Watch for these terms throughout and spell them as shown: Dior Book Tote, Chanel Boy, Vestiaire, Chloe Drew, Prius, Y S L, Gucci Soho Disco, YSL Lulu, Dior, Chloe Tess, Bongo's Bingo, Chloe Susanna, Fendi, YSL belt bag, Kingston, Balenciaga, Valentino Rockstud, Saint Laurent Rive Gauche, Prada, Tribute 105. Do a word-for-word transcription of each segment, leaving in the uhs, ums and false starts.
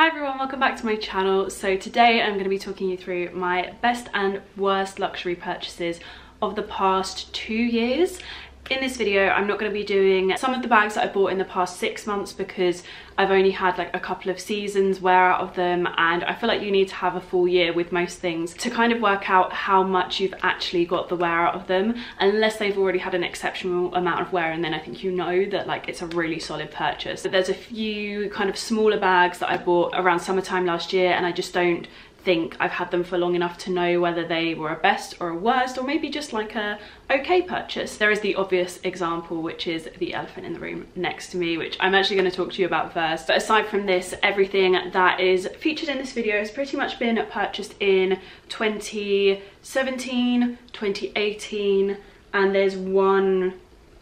Hi everyone, welcome back to my channel. So today I'm going to be talking you through my best and worst luxury purchases of the past two years. In this video, I'm not going to be doing some of the bags that I bought in the past six months because I've only had like a couple of seasons wear out of them, and I feel like you need to have a full year with most things to kind of work out how much you've actually got the wear out of them, unless they've already had an exceptional amount of wear, and then I think you know that like it's a really solid purchase. But there's a few kind of smaller bags that I bought around summertime last year, and I just don't think I've had them for long enough to know whether they were a best or a worst, or maybe just like a okay purchase. There is the obvious example, which is the elephant in the room next to me, which I'm actually going to talk to you about first. But aside from this, everything that is featured in this video has pretty much been purchased in twenty seventeen, twenty eighteen, and there's one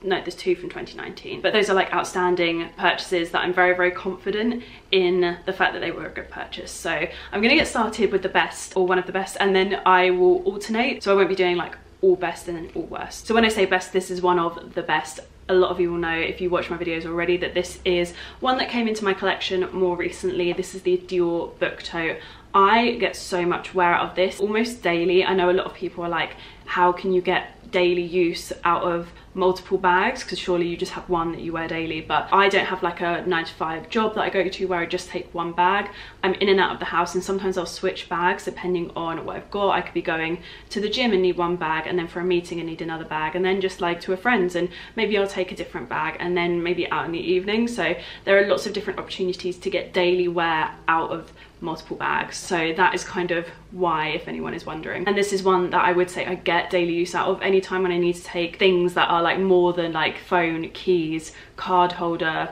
no there's two from twenty nineteen, but those are like outstanding purchases that I'm very very confident in the fact that they were a good purchase. So I'm gonna get started with the best, or one of the best, and then I will alternate, so I won't be doing like all best and then all worst. So when I say best, this is one of the best. A lot of you will know if you watch my videos already that this is one that came into my collection more recently. This is the Dior Book Tote. I get so much wear out of this almost daily. I know a lot of people are like, how can you get daily use out of multiple bags, because surely you just have one that you wear daily, but I don't have like a nine to five job that I go to where I just take one bag. I'm in and out of the house, and sometimes I'll switch bags depending on what I've got. I could be going to the gym and need one bag, and then for a meeting I need another bag, and then just like to a friend's and maybe I'll take a different bag, and then maybe out in the evening. So there are lots of different opportunities to get daily wear out of multiple bags, so that is kind of why, if anyone is wondering. And this is one that I would say I get daily use out of anytime when I need to take things that are like more than like phone, keys, card holder,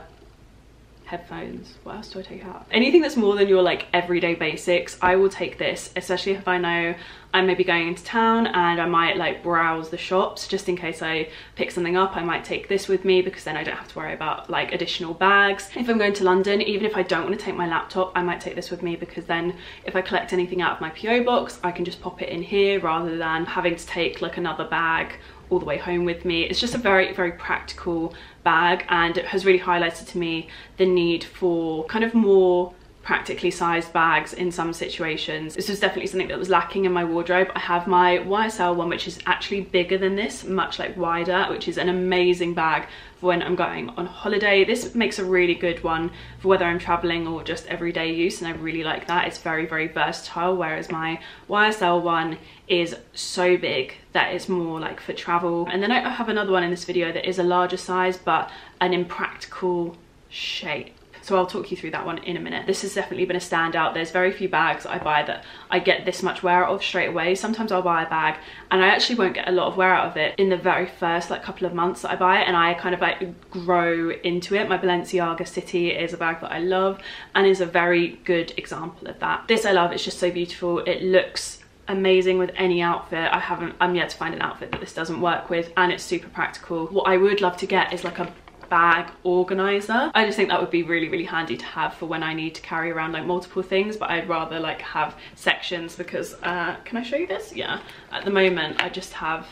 headphones. What else do I take out? Anything that's more than your like everyday basics, I will take this, especially if I know I may be going into town and I might like browse the shops just in case I pick something up. I might take this with me because then I don't have to worry about like additional bags. If I'm going to London, even if I don't want to take my laptop, I might take this with me because then if I collect anything out of my P O box, I can just pop it in here rather than having to take like another bag all the way home with me. It's just a very very practical bag, and it has really highlighted to me the need for kind of more practically sized bags in some situations. This was definitely something that was lacking in my wardrobe. I have my Y S L one, which is actually bigger than this, much like wider, which is an amazing bag for when I'm going on holiday. This makes a really good one for whether I'm traveling or just everyday use, and I really like that. It's very, very versatile, whereas my Y S L one is so big that it's more like for travel. And then I have another one in this video that is a larger size, but an impractical shape. So I'll talk you through that one in a minute. This has definitely been a standout. There's very few bags I buy that I get this much wear out of straight away. Sometimes I'll buy a bag and I actually won't get a lot of wear out of it in the very first like couple of months that I buy it, and I kind of like grow into it. My Balenciaga City is a bag that I love and is a very good example of that. This I love, it's just so beautiful. It looks amazing with any outfit. I haven't, I'm yet to find an outfit that this doesn't work with, and it's super practical. What I would love to get is like a bag organizer. I just think that would be really really handy to have for when I need to carry around like multiple things, but I'd rather like have sections because uh can I show you this? Yeah, at the moment I just have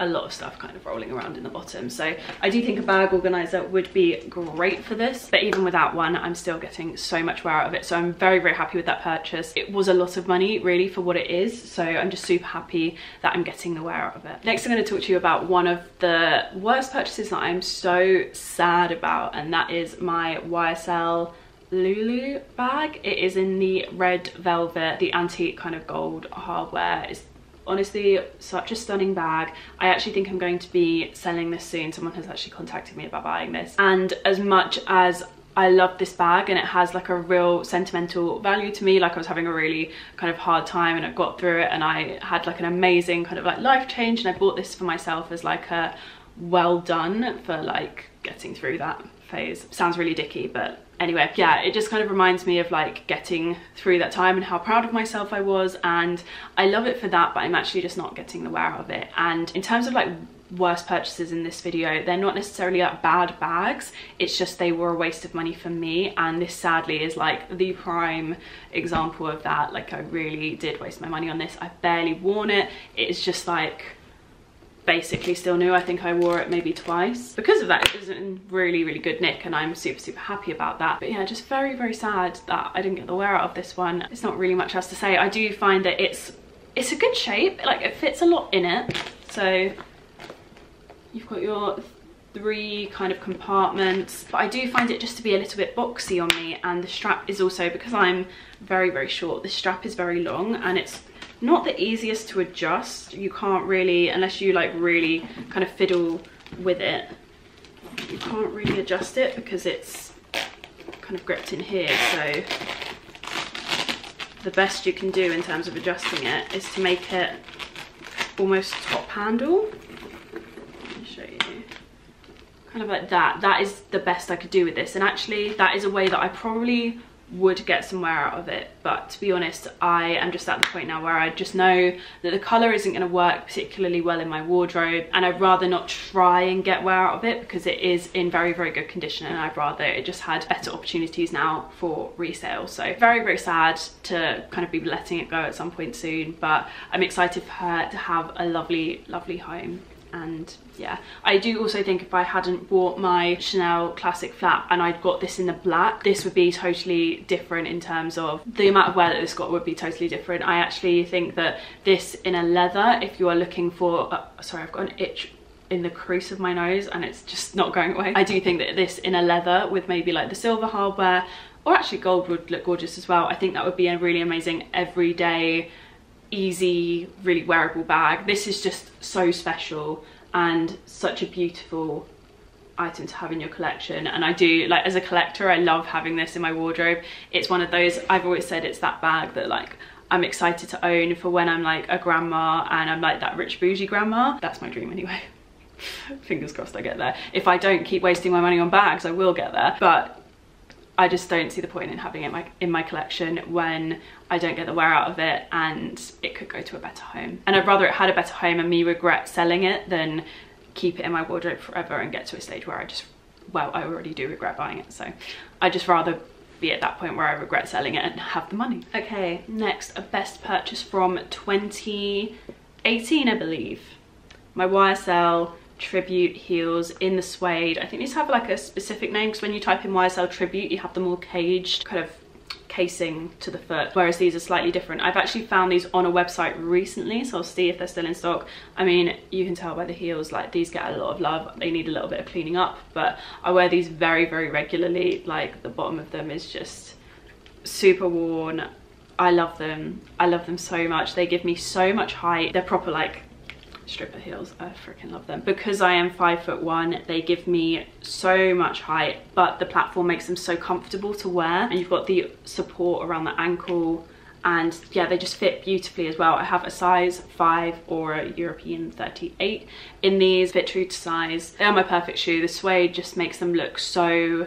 a lot of stuff kind of rolling around in the bottom, so I do think a bag organizer would be great for this. But even without one, I'm still getting so much wear out of it, so I'm very very happy with that purchase. It was a lot of money really for what it is, so I'm just super happy that I'm getting the wear out of it. Next I'm going to talk to you about one of the worst purchases that I'm so sad about, and that is my Y S L Lulu bag. It is in the red velvet, the antique kind of gold hardware. It's honestly such a stunning bag. I actually think I'm going to be selling this soon. Someone has actually contacted me about buying this, and as much as I love this bag and it has like a real sentimental value to me, like I was having a really kind of hard time and I got through it, and I had like an amazing kind of like life change, and I bought this for myself as like a well done for like getting through that phase. Sounds really dicky, but anyway, yeah, it just kind of reminds me of like getting through that time and how proud of myself I was, and I love it for that, but I'm actually just not getting the wear out of it. And in terms of like worst purchases in this video, they're not necessarily like bad bags, it's just they were a waste of money for me, and this sadly is like the prime example of that. Like I really did waste my money on this. I've barely worn it. It's just like basically still new. I think I wore it maybe twice. Because of that, it was in really, really good nick, and I'm super, super happy about that. But yeah, just very, very sad that I didn't get the wear out of this one. It's not really much else to say. I do find that it's it's a good shape. Like, it fits a lot in it. So you've got your three kind of compartments, but I do find it just to be a little bit boxy on me, and the strap is also, because I'm very, very short, the strap is very long, and it's not the easiest to adjust. You can't really, unless you like really kind of fiddle with it, you can't really adjust it because it's kind of gripped in here. So the best you can do in terms of adjusting it is to make it almost top handle. Let me show you. Kind of like that. That is the best I could do with this, and actually that is a way that I probably would get some wear out of it. But to be honest, I am just at the point now where I just know that the colour isn't going to work particularly well in my wardrobe, and I'd rather not try and get wear out of it because it is in very, very good condition, and I'd rather it just had better opportunities now for resale. So very, very sad to kind of be letting it go at some point soon, but I'm excited for her to have a lovely, lovely home. And yeah, I do also think if I hadn't bought my Chanel classic flap and I'd got this in the black, this would be totally different in terms of the amount of wear that this got would be totally different. I actually think that this in a leather, if you are looking for, uh, sorry, I've got an itch in the crease of my nose and it's just not going away. I do think that this in a leather with maybe like the silver hardware, or actually gold would look gorgeous as well. I think that would be a really amazing everyday, easy, really wearable bag. This is just so special and such a beautiful item to have in your collection, and I do, like, as a collector, I love having this in my wardrobe. It's one of those, I've always said it's that bag that like I'm excited to own for when I'm like a grandma and I'm like that rich bougie grandma. That's my dream anyway. Fingers crossed I get there. If I don't keep wasting my money on bags, I will get there, but I just don't see the point in having it in my, in my collection when I don't get the wear out of it and it could go to a better home. And I'd rather it had a better home and me regret selling it than keep it in my wardrobe forever and get to a stage where I just, well, I already do regret buying it. So I'd just rather be at that point where I regret selling it and have the money. Okay, next, a best purchase from twenty eighteen, I believe. My Y S L Tribute heels in the suede. I think these have like a specific name because when you type in Y S L Tribute, you have them all caged, kind of casing to the foot, whereas these are slightly different. I've actually found these on a website recently, so I'll see if they're still in stock. I mean, you can tell by the heels, like these get a lot of love. They need a little bit of cleaning up, but I wear these very, very regularly. Like the bottom of them is just super worn. I love them. I love them so much. They give me so much height. They're proper like stripper heels. I freaking love them. Because I am five foot one, they give me so much height, but the platform makes them so comfortable to wear, and you've got the support around the ankle, and yeah, they just fit beautifully as well. I have a size five or a European thirty-eight in these, fit true to size. They are my perfect shoe. The suede just makes them look so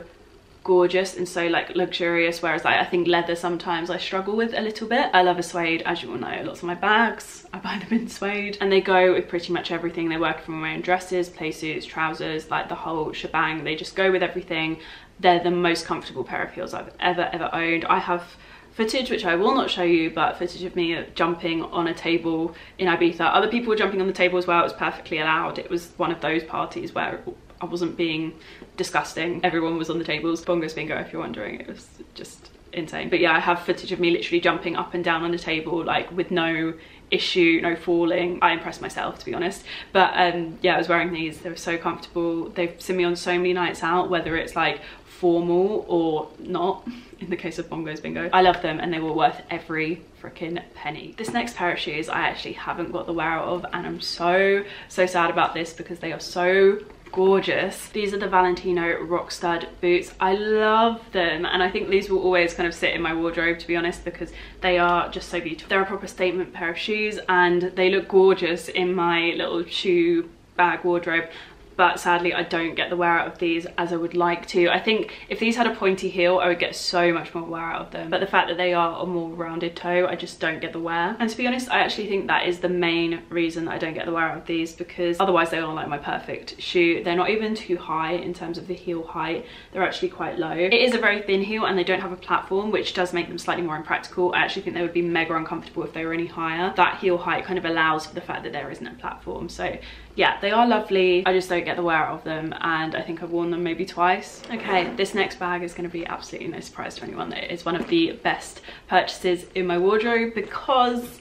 gorgeous and so like luxurious, whereas like, I think leather sometimes I struggle with a little bit. I love a suede, as you all know. Lots of my bags, I buy them in suede, and they go with pretty much everything. They work for my own dresses, play suits, trousers, like the whole shebang. They just go with everything. They're the most comfortable pair of heels I've ever ever owned. I have footage, which I will not show you, but footage of me jumping on a table in Ibiza. Other people were jumping on the table as well. It was perfectly allowed. It was one of those parties where I wasn't being disgusting. Everyone was on the tables. Bongo's Bingo, if you're wondering. It was just insane. But yeah, I have footage of me literally jumping up and down on a table, like with no issue, no falling. I impressed myself, to be honest. But um, yeah, I was wearing these. They were so comfortable. They've seen me on so many nights out, whether it's like formal or not, in the case of Bongo's Bingo. I love them, and they were worth every freaking penny. This next pair of shoes I actually haven't got the wear out of, and I'm so, so sad about this because they are so gorgeous. These are the Valentino Rockstud boots. I love them, and I think these will always kind of sit in my wardrobe, to be honest, because they are just so beautiful. They're a proper statement pair of shoes, and they look gorgeous in my little shoe bag wardrobe. but sadly I don't get the wear out of these as I would like to. I think if these had a pointy heel, I would get so much more wear out of them, but the fact that they are a more rounded toe, I just don't get the wear. And to be honest, I actually think that is the main reason that I don't get the wear out of these, because otherwise they are like my perfect shoe. They're not even too high in terms of the heel height, they're actually quite low. It is a very thin heel and they don't have a platform, which does make them slightly more impractical. I actually think they would be mega uncomfortable if they were any higher. That heel height kind of allows for the fact that there isn't a platform. So yeah, they are lovely, I just don't get the wear out of them, and I think I've worn them maybe twice. Okay, this next bag is going to be absolutely no surprise to anyone that it is one of the best purchases in my wardrobe, because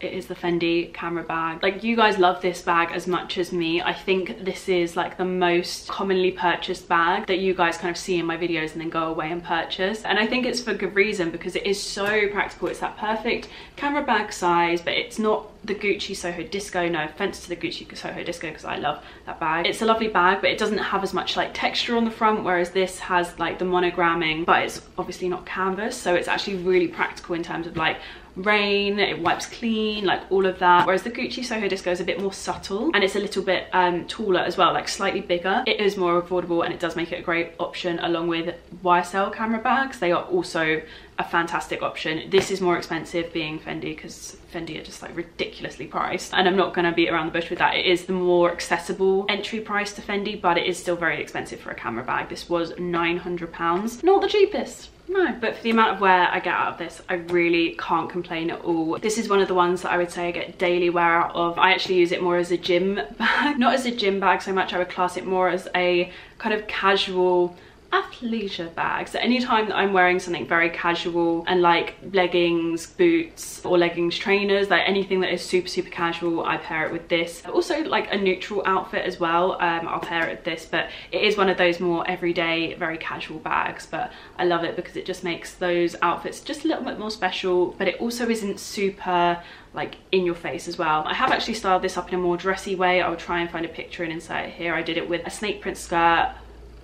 it is the Fendi camera bag. Like, you guys love this bag as much as me. I think this is like the most commonly purchased bag that you guys kind of see in my videos and then go away and purchase, and I think it's for good reason because it is so practical. It's that perfect camera bag size, but it's not the Gucci Soho Disco. No offense to the Gucci Soho Disco, because I love that bag. It's a lovely bag, but it doesn't have as much like texture on the front, whereas this has like the monogramming, but it's obviously not canvas, so it's actually really practical in terms of like rain, it wipes clean, like all of that. Whereas the Gucci Soho Disco is a bit more subtle, and it's a little bit um taller as well, like slightly bigger. It is more affordable and it does make it a great option, along with Y S L camera bags. They are also a fantastic option. This is more expensive, being Fendi, because Fendi are just like ridiculously priced, and I'm not going to beat around the bush with that. It is the more accessible entry price to Fendi, but it is still very expensive for a camera bag. This was nine hundred pounds, not the cheapest, no, but for the amount of wear I get out of this, I really can't complain at all. This is one of the ones that I would say I get daily wear out of. I actually use it more as a gym bag, not as a gym bag so much. I would class it more as a kind of casual athleisure bag. So anytime that I'm wearing something very casual, and like leggings, boots, or leggings trainers, like anything that is super super casual, I pair it with this. Also like a neutral outfit as well, um, I'll pair it with this, but it is one of those more everyday, very casual bags, but I love it because it just makes those outfits just a little bit more special, but it also isn't super like in your face as well. I have actually styled this up in a more dressy way. I'll try and find a picture and insert it here. I did it with a snake print skirt,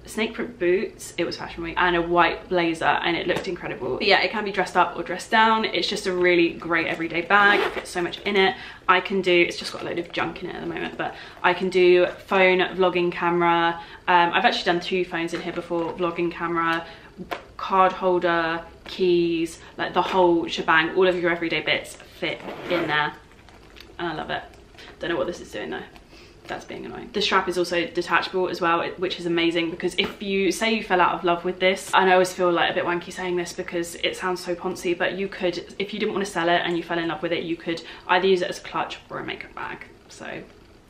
snake print boots, it was fashion week, and a white blazer, and it looked incredible. But yeah, it can be dressed up or dressed down. It's just a really great everyday bag. It fits so much in it. I can do, it's just got a load of junk in it at the moment, but I can do phone, vlogging camera, um I've actually done two phones in here before, vlogging camera, card holder, keys, like the whole shebang. All of your everyday bits fit in there, and I love it. Don't know what this is doing though, that's being annoying. The strap is also detachable as well, which is amazing, because if you say you fell out of love with this, and I always feel like a bit wanky saying this because it sounds so poncy, but you could, if you didn't want to sell it and you fell in love with it, you could either use it as a clutch or a makeup bag. So,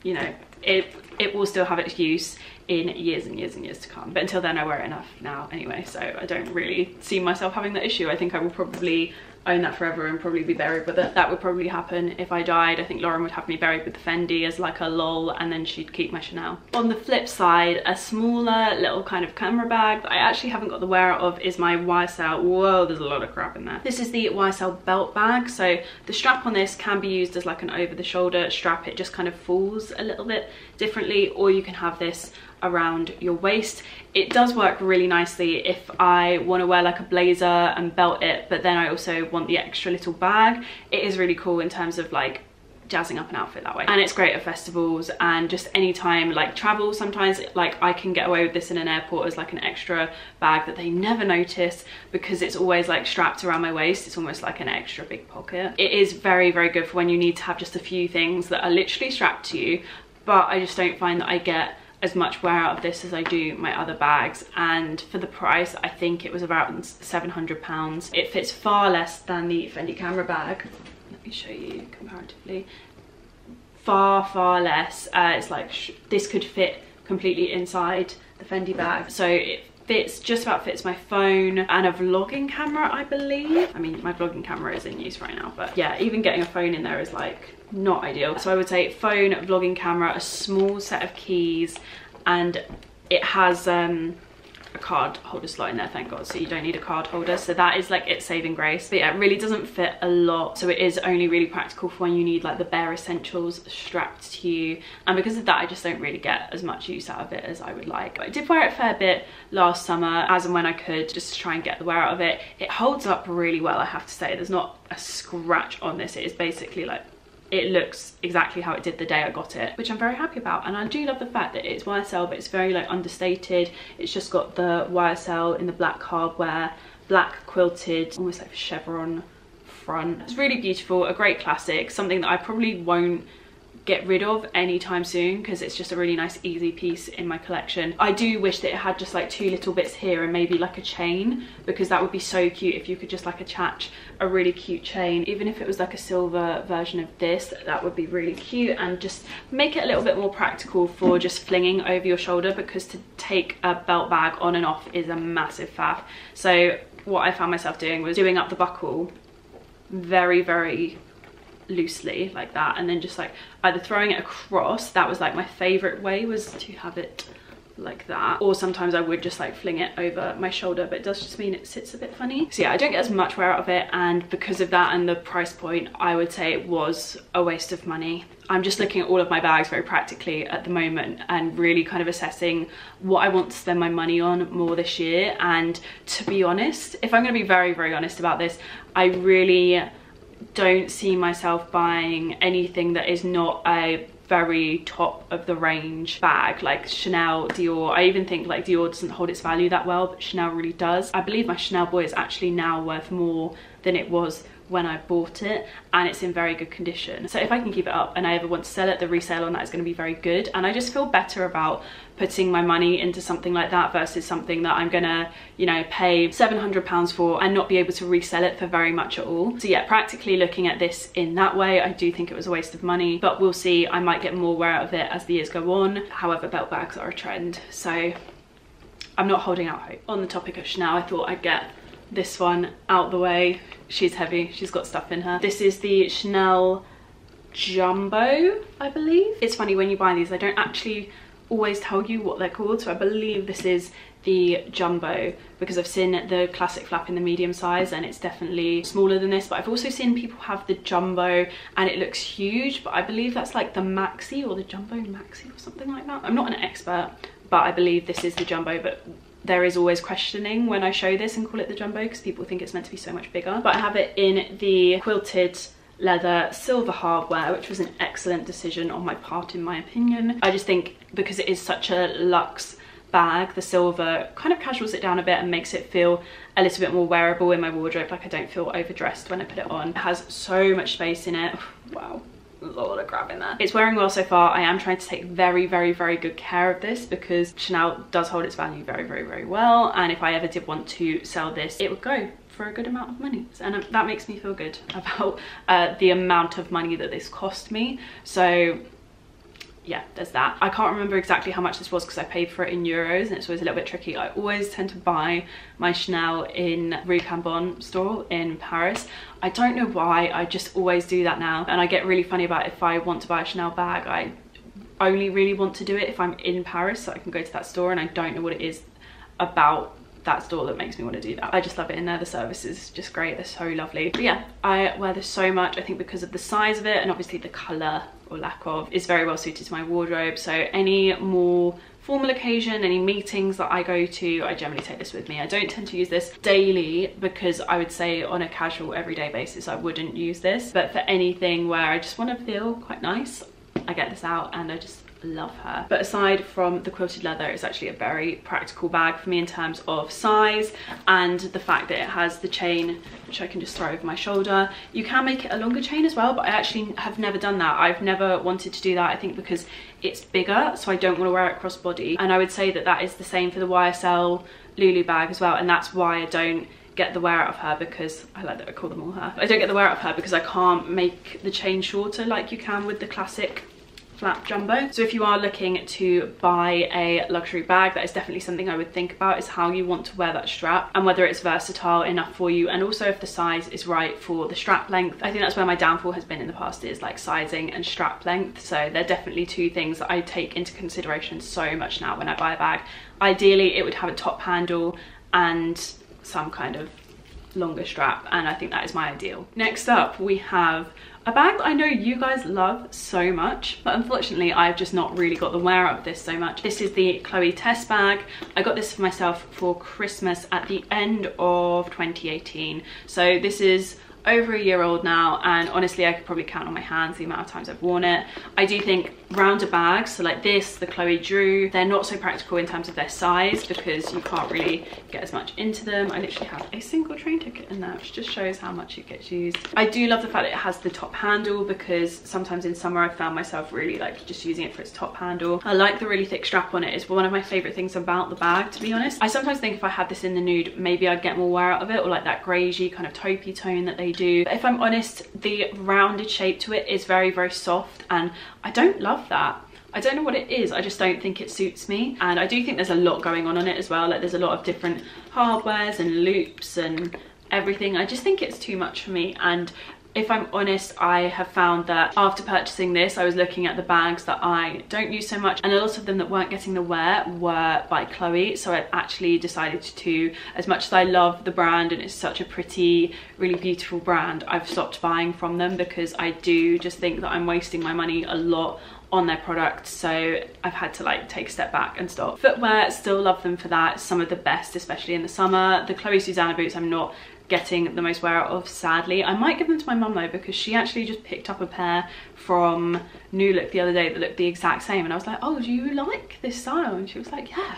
you know, it it will still have its use in years and years and years to come, but until then I wear it enough now anyway, so I don't really see myself having that issue. I think I will probably own that forever and probably be buried with it. That would probably happen if I died. I think Lauren would have me buried with the Fendi as like a lol, and then she'd keep my Chanel. On the flip side, a smaller little kind of camera bag that I actually haven't got the wear out of is my Y S L, whoa, there's a lot of crap in there. This is the Y S L belt bag. So the strap on this can be used as like an over the shoulder strap. It just kind of falls a little bit differently, or you can have this around your waist. It does work really nicely if I want to wear like a blazer and belt it, but then I also want the extra little bag. It is really cool in terms of like jazzing up an outfit that way, and it's great at festivals and just anytime like travel. Sometimes like I can get away with this in an airport as like an extra bag that they never notice, because it's always like strapped around my waist. It's almost like an extra big pocket. It is very very good for when you need to have just a few things that are literally strapped to you, but I just don't find that I get as much wear out of this as I do my other bags. And for the price, I think it was about seven hundred pounds. It fits far less than the Fendi camera bag. Let me show you comparatively. Far far less. Uh, it's like sh this could fit completely inside the Fendi bag, so it fits just about fits my phone and a vlogging camera, I believe. I mean, my vlogging camera is in use right now, but yeah, even getting a phone in there is like not ideal. So I would say phone, vlogging camera, a small set of keys, and it has um a card holder slot in there, thank god, so you don't need a card holder, so that is like its saving grace. But yeah, it really doesn't fit a lot, so it is only really practical for when you need like the bare essentials strapped to you, and because of that I just don't really get as much use out of it as I would like. I did wear it a fair bit last summer, as and when I could, just to try and get the wear out of it. It holds up really well, I have to say. There's not a scratch on this. It is basically like it looks exactly how it did the day I got it, which I'm very happy about. And I do love the fact that it's Y S L, but it's very like understated. It's just got the Y S L in the black hardware, black quilted, almost like chevron front. It's really beautiful, a great classic, something that I probably won't get rid of anytime soon because it's just a really nice easy piece in my collection. I do wish that it had just like two little bits here and maybe like a chain, because that would be so cute if you could just like attach a really cute chain. Even if it was like a silver version of this, that would be really cute and just make it a little bit more practical for just flinging over your shoulder, because to take a belt bag on and off is a massive faff. So what I found myself doing was doing up the buckle very very loosely like that, and then just like either throwing it across. That was like my favorite way, was to have it like that, or sometimes I would just like fling it over my shoulder, but it does just mean it sits a bit funny. So yeah, I don't get as much wear out of it, and because of that and the price point, I would say it was a waste of money. I'm just looking at all of my bags very practically at the moment and really kind of assessing what I want to spend my money on more this year. And to be honest, if I'm going to be very very honest about this, I really don't see myself buying anything that is not a very top of the range bag, like Chanel, Dior. I even think like Dior doesn't hold its value that well, but Chanel really does. I believe my Chanel Boy is actually now worth more than it was when I bought it, and it's in very good condition. So if I can keep it up and I ever want to sell it, the resale on that is going to be very good. And I just feel better about putting my money into something like that versus something that I'm gonna, you know, pay seven hundred pounds for and not be able to resell it for very much at all. So yeah, practically looking at this in that way, I do think it was a waste of money, but we'll see. I might get more wear out of it as the years go on. However, belt bags are a trend, so I'm not holding out hope. On the topic of Chanel, I thought I'd get this one out the way. She's heavy, she's got stuff in her. This is the Chanel Jumbo, I believe. It's funny, when you buy these, they don't actually always tell you what they're called, so I believe this is the Jumbo, because I've seen the classic flap in the medium size and it's definitely smaller than this, but I've also seen people have the Jumbo and it looks huge, but I believe that's like the Maxi or the Jumbo Maxi or something like that. I'm not an expert, but I believe this is the Jumbo. But there is always questioning when I show this and call it the Jumbo, because people think it's meant to be so much bigger. But I have it in the quilted leather silver hardware, which was an excellent decision on my part, in my opinion. I just think because it is such a luxe bag, the silver kind of casuals it down a bit and makes it feel a little bit more wearable in my wardrobe. Like, I don't feel overdressed when I put it on. It has so much space in it. Wow. A lot of grab in there. It's wearing well so far. I am trying to take very very very good care of this, because Chanel does hold its value very very very well, and if I ever did want to sell this, it would go for a good amount of money, and that makes me feel good about uh, the amount of money that this cost me. So yeah, there's that. I can't remember exactly how much this was because I paid for it in euros, and it's always a little bit tricky. I always tend to buy my Chanel in Rue Cambon store in Paris. I don't know why, I just always do that now, and I get really funny about it. If I want to buy a Chanel bag, I only really want to do it if I'm in Paris, so I can go to that store, and I don't know what it is about that store that makes me want to do that. I just love it in there. The service is just great, they're so lovely. But yeah, I wear this so much. I think because of the size of it, and obviously the colour or lack of, is very well suited to my wardrobe. So any more formal occasion, any meetings that I go to, I generally take this with me. I don't tend to use this daily, because I would say on a casual everyday basis I wouldn't use this, but for anything where I just want to feel quite nice, I get this out, and I just love her. But aside from the quilted leather, it's actually a very practical bag for me in terms of size, and the fact that it has the chain which I can just throw over my shoulder. You can make it a longer chain as well, but I actually have never done that. I've never wanted to do that, I think because it's bigger, so I don't want to wear it cross body. And I would say that that is the same for the Y S L Lulu bag as well, and that's why I don't get the wear out of her, because I like that I call them all her. I don't get the wear out of her because I can't make the chain shorter like you can with the classic flap Jumbo. So if you are looking to buy a luxury bag, that is definitely something I would think about, is how you want to wear that strap and whether it's versatile enough for you, and also if the size is right for the strap length. I think that's where my downfall has been in the past, is like sizing and strap length. So they're definitely two things that I take into consideration so much now when I buy a bag. Ideally it would have a top handle and some kind of longer strap, and I think that is my ideal. Next up, we have a bag that I know you guys love so much, but unfortunately I've just not really got the wear out of this so much. This is the Chloe Tess bag. I got this for myself for Christmas at the end of twenty eighteen. So this is over a year old now, and honestly I could probably count on my hands the amount of times I've worn it. I do think rounder bags, so like this, the Chloe Drew, they're not so practical in terms of their size because you can't really get as much into them. I literally have a single train ticket in there, which just shows how much it gets used. I do love the fact that it has the top handle, because sometimes in summer I found myself really like just using it for its top handle. I like the really thick strap on it. It's one of my favorite things about the bag, to be honest. I sometimes think if I had this in the nude, maybe I'd get more wear out of it, or like that greygy kind of taupey tone that they do. But if I'm honest, the rounded shape to it is very, very soft, and I don't love that. I don't know what it is, I just don't think it suits me. And I do think there's a lot going on on it as well. Like there's a lot of different hardwares and loops and everything. I just think it's too much for me. And if I'm honest, I have found that after purchasing this, I was looking at the bags that I don't use so much, and a lot of them that weren't getting the wear were by Chloe. So I actually decided to, as much as I love the brand and it's such a pretty, really beautiful brand, I've stopped buying from them because I do just think that I'm wasting my money a lot on their products. So I've had to like take a step back and stop. Footwear, still love them for that. Some of the best, especially in the summer. The Chloe Susanna boots, I'm not getting the most wear out of, sadly. I might give them to my mum though, because she actually just picked up a pair from New Look the other day that looked the exact same, and I was like, oh, do you like this style? And she was like, yeah.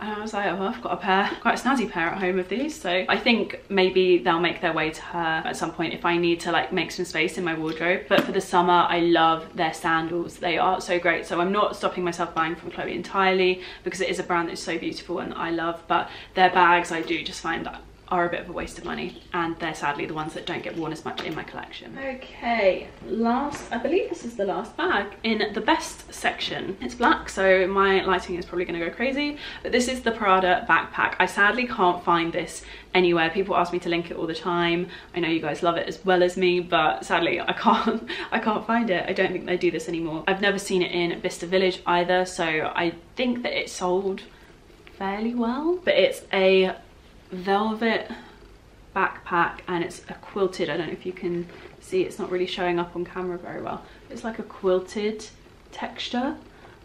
And I was like, oh, I've got a pair, quite a snazzy pair at home of these. So I think maybe they'll make their way to her at some point if I need to like make some space in my wardrobe. But for the summer, I love their sandals. They are so great. So I'm not stopping myself buying from Chloe entirely, because it is a brand that's so beautiful and I love, but their bags I do just find that are a bit of a waste of money, and they're sadly the ones that don't get worn as much in my collection. Okay, last, I believe this is the last bag in the best section. It's black, so my lighting is probably gonna go crazy, but this is the Prada backpack. I sadly can't find this anywhere. People ask me to link it all the time. I know you guys love it as well as me, but sadly I can't I can't find it. I don't think they do this anymore. I've never seen it in Vista Village either, so I think that it sold fairly well. But it's a velvet backpack, and it's a quilted, I don't know if you can see, it's not really showing up on camera very well, it's like a quilted texture,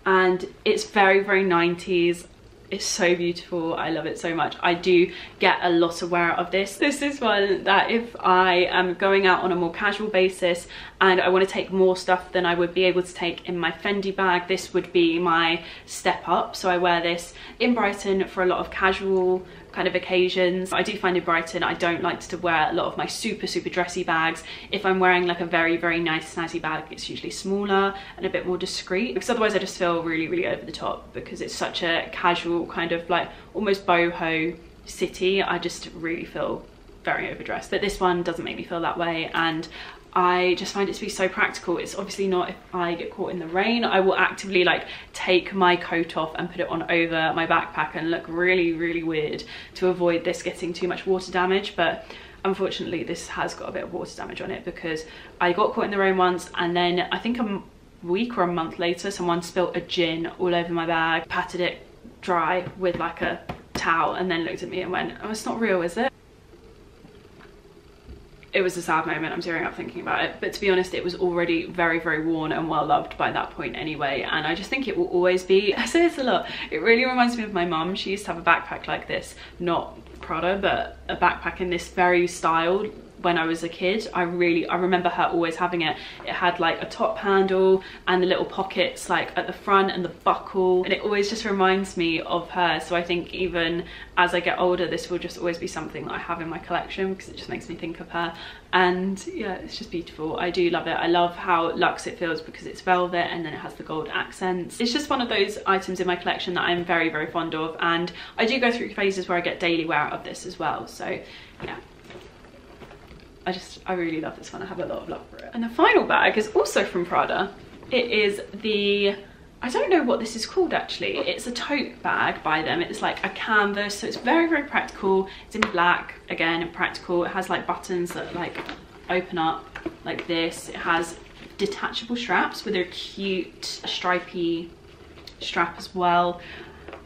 and it's very, very nineties. It's so beautiful, I love it so much. I do get a lot of wear out of this. This is one that if I am going out on a more casual basis and I want to take more stuff than I would be able to take in my Fendi bag, this would be my step up. So I wear this in Brighton for a lot of casual kind of occasions. I do find in Brighton I don't like to wear a lot of my super super dressy bags. If I'm wearing like a very very nice snazzy bag, it's usually smaller and a bit more discreet, because otherwise I just feel really really over the top, because it's such a casual kind of like almost boho city. I just really feel very overdressed, but this one doesn't make me feel that way, and I just find it to be so practical. It's obviously not if I get caught in the rain. I will actively like take my coat off and put it on over my backpack and look really, really weird to avoid this getting too much water damage. But unfortunately this has got a bit of water damage on it, because I got caught in the rain once, and then I think a week or a month later someone spilled a gin all over my bag, patted it dry with like a towel, and then looked at me and went, oh, it's not real, is it? It was a sad moment, I'm tearing up thinking about it, but to be honest it was already very very worn and well loved by that point anyway, and I just think it will always be. I say this a lot, it really reminds me of my mum. She used to have a backpack like this, not Prada, but a backpack in this very style when I was a kid. I really I remember her always having it. It had like a top handle and the little pockets like at the front and the buckle, and it always just reminds me of her. So I think even as I get older this will just always be something that I have in my collection, because it just makes me think of her. And yeah, it's just beautiful. I do love it. I love how luxe it feels because it's velvet and then it has the gold accents. It's just one of those items in my collection that I'm very very fond of, and I do go through phases where I get daily wear out of this as well. So yeah, I just, I really love this one. I have a lot of love for it. And the final bag is also from Prada. It is the, I don't know what this is called actually. It's a tote bag by them. It's like a canvas, so it's very, very practical. It's in black, again, practical. It has like buttons that like open up like this. It has detachable straps with a cute stripy strap as well.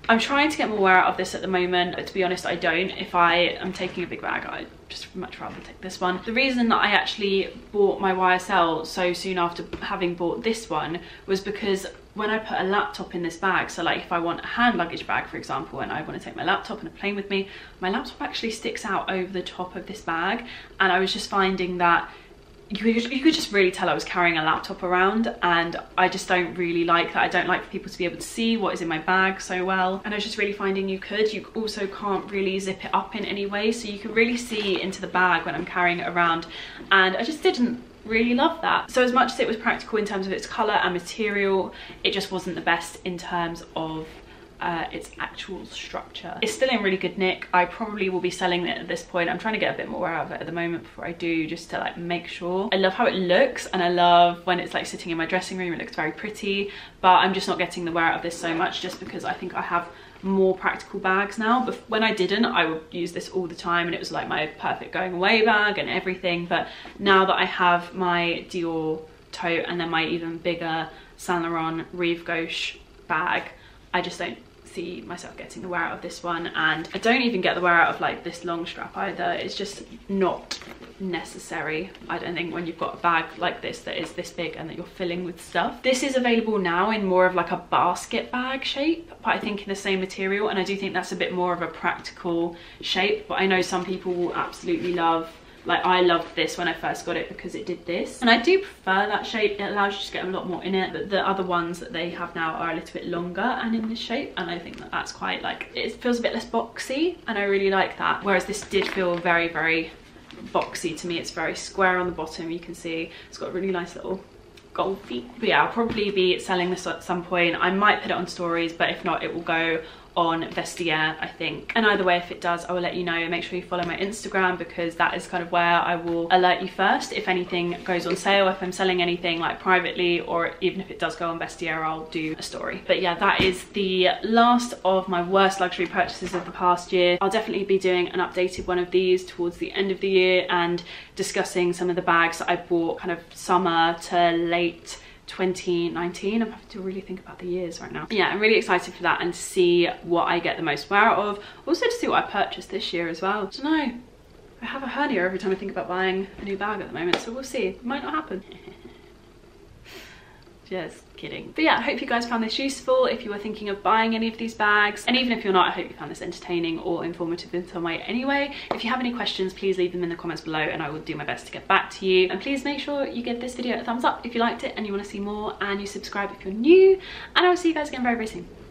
I'm trying to get more wear out of this at the moment. To be honest, I don't. If I am taking a big bag, I just much rather take this one. The reason that I actually bought my Y S L so soon after having bought this one was because when I put a laptop in this bag, so like if I want a hand luggage bag, for example, and I want to take my laptop on a plane with me, my laptop actually sticks out over the top of this bag. And I was just finding that you could, you could just really tell I was carrying a laptop around, and I just don't really like that. I don't like for people to be able to see what is in my bag so well. And I was just really finding you could. You also can't really zip it up in any way, so you can really see into the bag when I'm carrying it around. And I just didn't really love that. So as much as it was practical in terms of its colour and material, it just wasn't the best in terms of uh, its actual structure. It's still in really good nick. I probably will be selling it at this point. I'm trying to get a bit more out of it at the moment before I do, just to like make sure. I love how it looks, and I love when it's like sitting in my dressing room. It looks very pretty, but I'm just not getting the wear out of this so much, just because I think I have more practical bags now. But when I didn't, I would use this all the time, and it was like my perfect going away bag and everything. But now that I have my Dior tote and then my even bigger Saint Laurent Rive Gauche bag, I just don't see myself getting the wear out of this one. And I don't even get the wear out of like this long strap either. It's just not necessary, I don't think, when you've got a bag like this that is this big and that you're filling with stuff. This is available now in more of like a basket bag shape, but I think in the same material, and I do think that's a bit more of a practical shape. But I know some people will absolutely love, like I loved this when I first got it because it did this, and I do prefer that shape. It allows you to get a lot more in it. But the other ones that they have now are a little bit longer and in this shape, and I think that that's quite like, it feels a bit less boxy, and I really like that. Whereas this did feel very very boxy to me. It's very square on the bottom, you can see it's got a really nice little gold feet. But yeah, I'll probably be selling this at some point. I might put it on stories, but if not, it will go on Vestiaire, I think. And either way, if it does, I will let you know. Make sure you follow my Instagram, because that is kind of where I will alert you first if anything goes on sale, if I'm selling anything like privately, or even if it does go on Vestiaire, I'll do a story. But yeah, that is the last of my worst luxury purchases of the past year. I'll definitely be doing an updated one of these towards the end of the year, and discussing some of the bags that I bought kind of summer to late twenty nineteen. I'm having to really think about the years right now. Yeah, I'm really excited for that, and see what I get the most wear out of. Also to see what I purchased this year as well. I don't know, I have a hernia every time I think about buying a new bag at the moment, so we'll see. It might not happen. Just kidding. But yeah, I hope you guys found this useful. If you were thinking of buying any of these bags, and even if you're not, I hope you found this entertaining or informative in some way anyway. If you have any questions, please leave them in the comments below, and I will do my best to get back to you. And please make sure you give this video a thumbs up if you liked it and you want to see more, and you subscribe if you're new, and I will see you guys again very very soon.